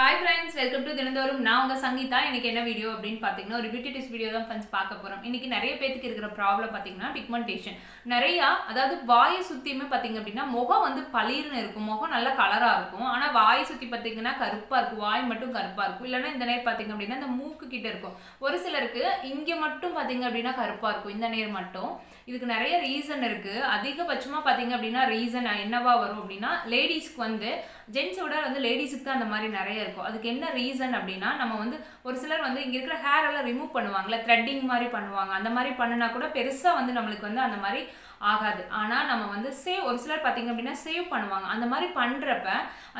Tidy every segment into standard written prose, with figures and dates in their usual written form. Hi friends, welcome to தினந்தோறும் நான் உங்க சங்கீதா. இன்னைக்கு என்ன வீடியோ அப்படினு பாத்தீங்கன்னா ஒரு பியூட்டிஸ் வீடியோ தான் फ्रेंड्स பார்க்க போறோம். இன்னைக்கு நிறைய பேருக்கு இருக்கிற problem பாத்தீங்கன்னா பிக்மெண்டேஷன். நிறைய அதாவது வாய் சுத்தியுமே பாத்தீங்க அப்படினா முகம் வந்து பளிர்னு இருக்கும். முகம் நல்ல கலரா இருக்கும். ஆனா வாய் சுத்தி பாத்தீங்கன்னா கருப்பா இருக்கும். வாய் மட்டும் கருப்பா இருக்கும். இல்லனா இந்த நேர் பாத்தீங்க அப்படினா அந்த மூக்கு கிட்ட இருக்கும். ஒரு சிலருக்கு இங்க மட்டும் பாத்தீங்க அப்படினா கருப்பா இருக்கும். இந்த நேர் மட்டும். இதுக்கு நிறைய ரீசன் இருக்கு. அதிகபட்சமா பாத்தீங்க அப்படினா ரீசன் என்னவா வரும் அப்படினா லேடீஸ்க்கு வந்து ஜென்ஸ் விட வந்து லேடீஸ்க்கு தான் அந்த மாதிரி நிறைய அதுக்கு என்ன ரீசன் அப்படினா நம்ம வந்து ஒரு சிலர் வந்து இங்க இருக்கிற ஹேர் எல்லாம் ரிமூவ் பண்ணுவாங்கல த்ரெட்டிங் மாதிரி பண்ணுவாங்க. அந்த மாதிரி பண்ணனா கூட பெருசா வந்து நமக்கு வந்து அந்த மாதிரி ஆகாது. ஆனா நம்ம வந்து சேவ் ஒரு சிலர் பாத்தீங்க அப்படினா சேவ் பண்ணுவாங்க. அந்த மாதிரி பண்றப்ப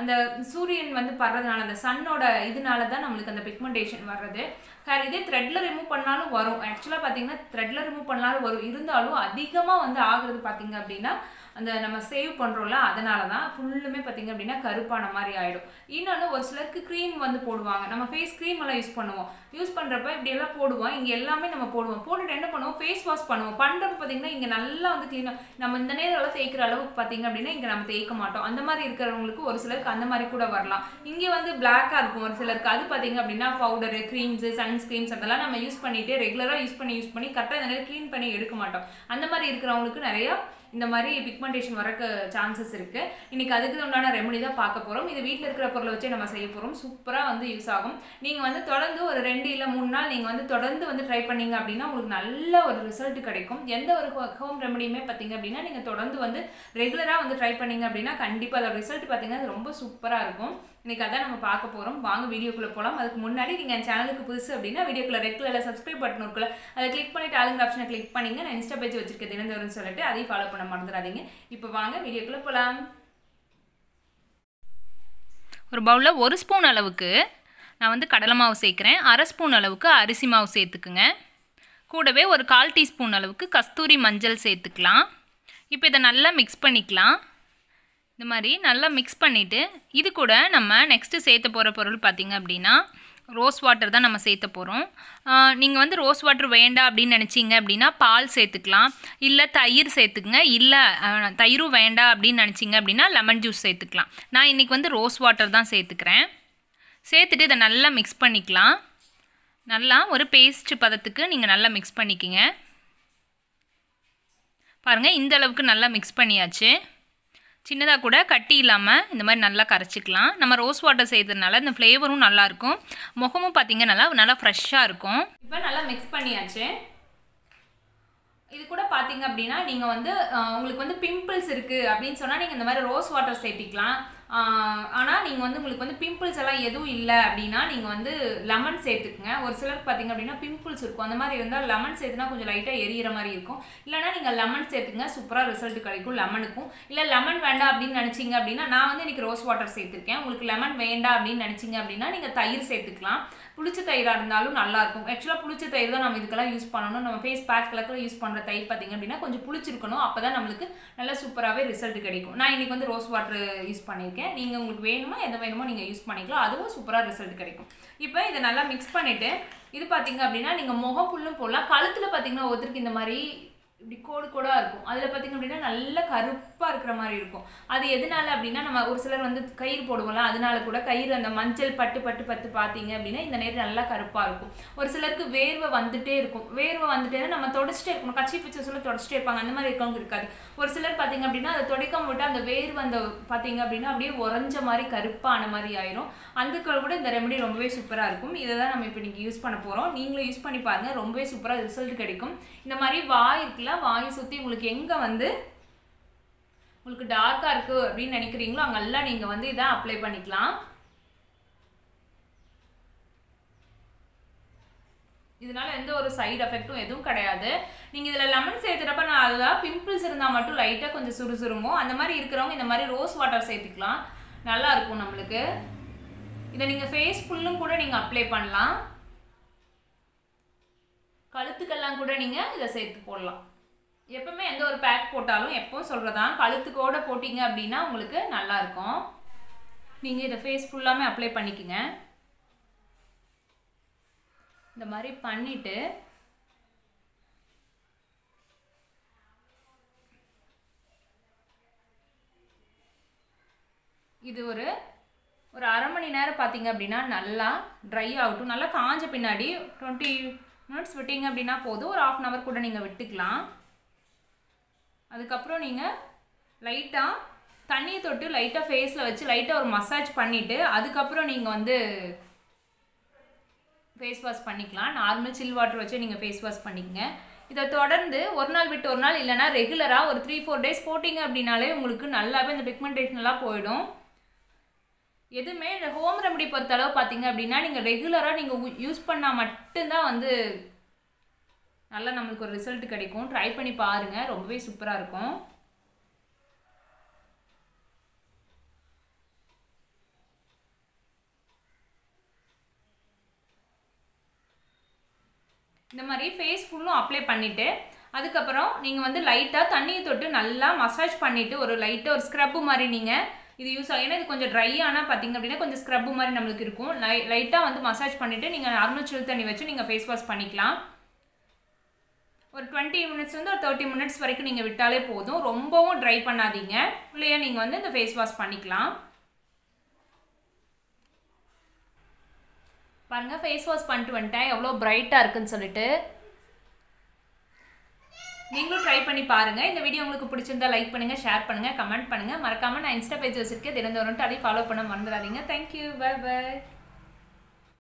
அந்த சூரியன் வந்து பறறதுனால அந்த சன்னோட இதனால தான் நமக்கு அந்த பிக்மெண்டேஷன் வர்றது. ஹேர் இதே த்ரெட்ல ரிமூவ் பண்ணாலும் வரும். एक्चुअली பாத்தீங்கன்னா த்ரெட்ல ரிமூவ் பண்ணாலும் வரும். இருந்தாலும் அதிகமா வந்து ஆகிறது பாத்தீங்க அப்படினா அந்த நம்ம சேவ் பண்றோம்ல அதனால தான் ஃபுல்லுமே பாத்தீங்க அப்படினா கருப்பான மாதிரி ஆயிடும். இன்னொரு ஒரு சிலருக்கு க்ரீம் வந்து போடுவாங்க. நம்ம ஃபேஸ் க்ரீம் எல்லாம் யூஸ் பண்ணுவோம். யூஸ் பண்றப்ப இப்படி எல்லாம் போடுவோம். இங்க எல்லாமே நம்ம போடுவோம். போட்டுட்டு என்ன பண்ணுவோம்? ஃபேஸ் வாஷ் பண்ணுவோம். பண்றப்ப பாத்தீங்கன்னா இங்க நல்லா வந்து க்ளீனா நம்ம இந்த நேரத்துல தேய்க்கிற அளவுக்கு பாத்தீங்க அப்படினா இங்க நம்ம தேய்க்க மாட்டோம். அந்த மாதிரி இருக்கிறவங்களுக்கு ஒரு சிலருக்கு அந்த மாதிரி கூட வரலாம். இங்க வந்து பிளாக்கா இருக்கும் ஒரு சிலருக்கு. அது பாத்தீங்க அப்படினா பவுடர், க்ரீம்ஸ், சன்ஸ்கிரீம்ஸ் அதெல்லாம் நம்ம யூஸ் பண்ணிட்டு ரெகுலரா யூஸ் பண்ணி கரெக்ட்டா இந்த நேரத்துல க்ளீன் பண்ணி எடுக்க மாட்டோம். அந்த மாதிரி இருக்கிறவங்களுக்கு நிறைய இந்த மாதிரி பிக்மெண்டேஷன் வரக்கு சான்சஸ் இருக்கு. இன்னைக்கு அதுக்கு உண்டான ரெமெடி தான் பார்க்க போறோம். இது வீட்ல இருக்கிற பொருளை வச்சு நம்ம செய்ய போறோம். சூப்பரா வந்து யூஸ் ஆகும். நீங்க வந்து தொடர்ந்து ஒரு 2 இல்ல 3 நாள் நீங்க வந்து தொடர்ந்து வந்து ட்ரை பண்ணீங்க அப்படின்னா உங்களுக்கு நல்ல ஒரு ரிசல்ட் கிடைக்கும். எந்த ஒரு ஹோம் ரெமெடியுமே பாத்தீங்க அப்படின்னா நீங்க தொடர்ந்து வந்து ரெகுலரா வந்து ட்ரை பண்ணீங்க அப்படின்னா கண்டிப்பா அதோட ரிசல்ட் பாத்தீங்கன்னா ரொம்ப சூப்பரா இருக்கும். இன்னைக்கு அதான் நம்ம பார்க்க போறோம். வாங்க வீடியோக்குள்ள போலாம். அதுக்கு முன்னாடி நீங்க என் சேனலுக்கு புதுசு அப்படின்னா வீடியோக்குள்ள ரெட் கலர்ல சப்ஸ்கிரைப் பட்டன் இருக்குல்ல அதை கிளிக் பண்ணிட்டு ஆளுங்க ஆப்ஷனை கிளிக் பண்ணுங்க. நான் இன்ஸ்டா பேஜ் வச்சிருக்கேன் தினந்தோறும் சொல்லிட்டு அதையும் ஃபாலோ பண்ண மறந்துடாதீங்க. இப்போ வாங்க வீடியோக்குள்ள போலாம். ஒரு பவுல்ல 1 ஸ்பூன் அளவுக்கு நான் வந்து கடலை மாவு சேர்க்கிறேன். 1/2 ஸ்பூன் அளவுக்கு அரிசி மாவு சேர்த்துக்குங்க. கூடவே ஒரு 1/4 டீஸ்பூன் அளவுக்கு கஸ்தூரி மஞ்சள் சேர்த்துக்கலாம். இப்போ இதை நல்லா மிக்ஸ் பண்ணிக்கலாம். இந்த மாதிரி நல்லா மிக்ஸ் பண்ணிவிட்டு இது கூட நம்ம நெக்ஸ்ட்டு சேர்த்த போகிற பொருள் பார்த்திங்க அப்படின்னா ரோஸ் வாட்டர் தான் நம்ம சேர்த்த போகிறோம். நீங்கள் வந்து ரோஸ் வாட்டர் வேண்டாம் அப்படின்னு நினச்சிங்க அப்படின்னா பால் சேர்த்துக்கலாம். இல்லை தயிர் சேர்த்துக்குங்க. இல்லை தயிரும் வேண்டாம் அப்படின்னு நினச்சிங்க அப்படின்னா லெமன் ஜூஸ் சேர்த்துக்கலாம். நான் இன்றைக்கி வந்து ரோஸ் வாட்டர் தான் சேர்த்துக்கிறேன். சேர்த்துட்டு இதை நல்லா மிக்ஸ் பண்ணிக்கலாம். நல்லா ஒரு பேஸ்ட் பதத்துக்கு நீங்கள் நல்லா மிக்ஸ் பண்ணிக்கோங்க. பாருங்கள் இந்த அளவுக்கு நல்லா மிக்ஸ் பண்ணியாச்சு. சின்னதாக கூட கட்டி இல்லாமல் இந்த மாதிரி நல்லா கரைச்சிக்கலாம். நம்ம ரோஸ் வாட்டர் செய்கிறதுனால இந்த ஃப்ளேவரும் நல்லாயிருக்கும். முகமும் பார்த்திங்கன்னா நல்லா ஃப்ரெஷ்ஷாக இருக்கும். இப்போ நல்லா மிக்ஸ் பண்ணியாச்சு. இது கூட பார்த்திங்க அப்படின்னா நீங்கள் வந்து உங்களுக்கு வந்து பிம்பிள்ஸ் இருக்குது அப்படின்னு சொன்னால் நீங்கள் இந்த மாதிரி ரோஸ் வாட்டர் சேர்த்திக்கலாம். ஆனால் நீங்கள் வந்து உங்களுக்கு வந்து பிம்பிள்ஸ் எல்லாம் எதுவும் இல்லை அப்படின்னா நீங்கள் வந்து லெமன் சேர்த்துக்குங்க. ஒரு சிலருக்கு பார்த்திங்க அப்படின்னா பிம்பிள்ஸ் இருக்கும். அந்த மாதிரி இருந்தால் லெமன் சேர்த்துனா கொஞ்சம் லைட்டாக எரியிற மாதிரி இருக்கும். இல்லைனா நீங்கள் லெமன் சேர்த்துக்குங்க. சூப்பராக ரிசல்ட் கிடைக்கும் லெமனுக்கும். இல்லை லெமன் வேண்டாம் அப்படின்னு நினச்சிங்க அப்படின்னா நான் வந்து இன்றைக்கி ரோஸ் வாட்டர் சேர்த்துருக்கேன். உங்களுக்கு லெமன் வேண்டாம் அப்படின்னு நினச்சிங்க அப்படின்னா நீங்கள் தயிர் சேர்த்துக்கலாம். புளிச்ச தயிராக இருந்தாலும் நல்லாயிருக்கும். ஆக்சுவலாக புளிச்ச தயிர் தான் நம்ம இதுக்கெல்லாம் யூஸ் பண்ணணும். நம்ம ஃபேஸ் பேக்கெல்லாம் யூஸ் பண்ணுற தயிர் பார்த்திங்க அப்படின்னா கொஞ்சம் புளிச்சிருக்கணும். அப்போ தான் நம்மளுக்கு நல்லா சூப்பராகவே ரிசல்ட் கிடைக்கும். நான் இன்றைக்கி வந்து ரோஸ் வாட்டர் யூஸ் பண்ணியிருக்கேன். நீங்க உங்களுக்கு வேணுமா எது வேணுமோ நீங்க யூஸ் பண்ணிக்கலாம். அதுவும் சூப்பரா ரிசல்ட் கிடைக்கும். இப்போ இதை நல்லா மிக்ஸ் பண்ணிட்டு இது பாத்தீங்க அப்படின்னா நீங்க முகப்புள்ளும் போடலாம். கழுத்துல பாத்தீங்கன்னா ஒருத்தருக்கு இந்த மாதிரி இப்படி கோடு கோடா இருக்கும். அதுல பாத்தீங்க அப்படின்னா நல்ல கருப்பா இருக்கிற மாதிரி இருக்கும். அது எதனால அப்படின்னா நம்ம ஒரு சிலர் வந்து கயிறு போடுவோம்ல அதனால கூட கயிறு அந்த மஞ்சள் பட்டு பாத்தீங்க அப்படின்னா இந்த நேரம் நல்லா கருப்பா இருக்கும். ஒரு சிலருக்கு வேர்வை வந்துட்டே இருக்கும். வேர்வை வந்துட்டேன்னா நம்ம தொடச்சிட்டே இருக்கணும். கட்சி பிச்சை சொல்ல தொடச்சிட்டே இருப்பாங்க. அந்த மாதிரி இருக்கவங்க இருக்காது. ஒரு சிலர் பாத்தீங்க அப்படின்னா அதை தொடக்காம விட்டு அந்த வேர்வை அந்த பாத்தீங்க அப்படின்னா அப்படியே உறைஞ்ச மாதிரி கருப்பான மாதிரி ஆயிரும். அதுக்குள்ள கூட இந்த ரெமெடி ரொம்பவே சூப்பரா இருக்கும். இதை தான் நம்ம இப்போ இன்னைக்கு யூஸ் பண்ண போறோம். நீங்களும் யூஸ் பண்ணி பாருங்க. ரொம்பவே சூப்பரா ரிசல்ட் கிடைக்கும். இந்த மாதிரி வாயிருக்கு வாய் சுத்தி உங்களுக்கு எங்க வந்து உங்களுக்கு டார்க்கா இருக்கு அப்படின்னு நினைக்கிறீங்களோ அங்கெல்லாம் நீங்க வந்து இதை அப்ளை பண்ணிக்கலாம். இதனால எந்த ஒரு சைடு எஃபெக்ட்டும் எதுவும் கிடையாது. நீங்கள் இதில் லெமன் சேர்த்துறப்ப நான் அதான் பிம்பிள்ஸ் இருந்தால் மட்டும் லைட்டாக கொஞ்சம் சுறுசுறுங்கும். அந்த மாதிரி இருக்கிறவங்க இந்த மாதிரி ரோஸ் வாட்டர் சேர்த்துக்கலாம். நல்லா இருக்கும் நம்மளுக்கு. இதை நீங்கள் ஃபேஸ் ஃபுல்லும் கூட நீங்கள் அப்ளை பண்ணலாம். கழுத்துக்கெல்லாம் கூட நீங்கள் இதை சேர்த்து போடலாம். எப்பவுமே எந்த ஒரு பேக் போட்டாலும் எப்பவும் சொல்கிறதான் கழுத்துக்கோட போட்டிங்க அப்படின்னா உங்களுக்கு நல்லாயிருக்கும். நீங்கள் இதை ஃபேஸ் ஃபுல்லாமே அப்ளை பண்ணிக்கங்க. இந்த மாதிரி பண்ணிவிட்டு இது ஒரு ஒரு அரை மணி நேரம் பாத்தீங்க அப்படினா நல்லா dry ஆகும் நல்லா காஞ்ச பின்னாடி 20 minutes விட்டீங்க அப்படினா போதும் ஒரு half an hour கூட நீங்க விட்டுக்கலாம் அதுக்கு அப்புறம் நீங்க லைட்டா தண்ணி தொட்டு லைட்டா ஃபேஸ்ல வச்சு லைட்டா ஒரு மசாஜ் பண்ணிட்டு அதுக்கு அப்புறம் நீங்க வந்து ஃபேஸ் வாஷ் பண்ணிக்கலாம் நார்மல் சில் வாட்டர் வச்சு நீங்க ஃபேஸ் வாஷ் பண்ணிக்கங்க இத தொடர்ந்து ஒரு நாள் விட்டு ஒரு நாள் இல்லனா ரெகுலரா ஒரு 3-4 டேஸ் போடிங்க அப்படினாலே உங்களுக்கு நல்லாவே இந்த பிக்மெண்டேஷன் எல்லாம் போய்டும் எதுமே இந்த ஹோம் ரெமடி பொறுத்த அளவு பாத்தீங்க அப்படினா நீங்க ரெகுலரா நீங்க யூஸ் பண்ணா மட்டும் தான் வந்து நல்ல நமக்கு ஒரு ரிசல்ட் கிடைக்கும் ட்ரை பண்ணி பாருங்க ரொம்பவே சூப்பரா இருக்கும் இந்த மாதிரி ஃபேஸ் ஃபுல்லா அப்ளை பண்ணிட்டு அதுக்கு அப்புறம் நீங்க வந்து லைட்டா தண்ணியை தொட்டு நல்லா மசாஜ் பண்ணிட்டு ஒரு லைட்டா ஒரு ஸ்க்ரப் மாதிரி நீங்க இது யூஸ் ஆயினா இது கொஞ்சம் dry ஆனா பாத்தீங்க அப்படினா கொஞ்சம் ஸ்க்ரப் மாதிரி நமக்கு இருக்கும் லைட்டா வந்து மசாஜ் பண்ணிட்டு நீங்க நார்மல் சில் தண்ணி வச்சு நீங்க ஃபேஸ் வாஷ் பண்ணிக்கலாம் ஒரு 20 minutes வந்து ஒரு 30 minutes வரைக்கும் நீங்க விட்டாலே போதும் ரொம்பவும் dry பண்ணாதீங்க இல்லையா நீங்க வந்து இந்த ஃபேஸ் வாஷ் பண்ணிக்கலாம் பாருங்க ஃபேஸ் வாஷ் பண்ணிட்டு வந்துட்டேன் எவ்வளவு பிரைட்டா இருக்குன்னு சொல்லிட்டு நீங்களும் ட்ரை பண்ணி பாருங்க இந்த வீடியோ உங்களுக்கு பிடிச்சிருந்தா லைக் பண்ணுங்க ஷேர் பண்ணுங்க கமெண்ட் பண்ணுங்க மறக்காம நான் இன்ஸ்டா பேஜ் வச்சிருக்கேன் தினந்தோறும் அதை ஃபாலோ பண்ண மறந்துடாதீங்க थैंक यू बाय बाय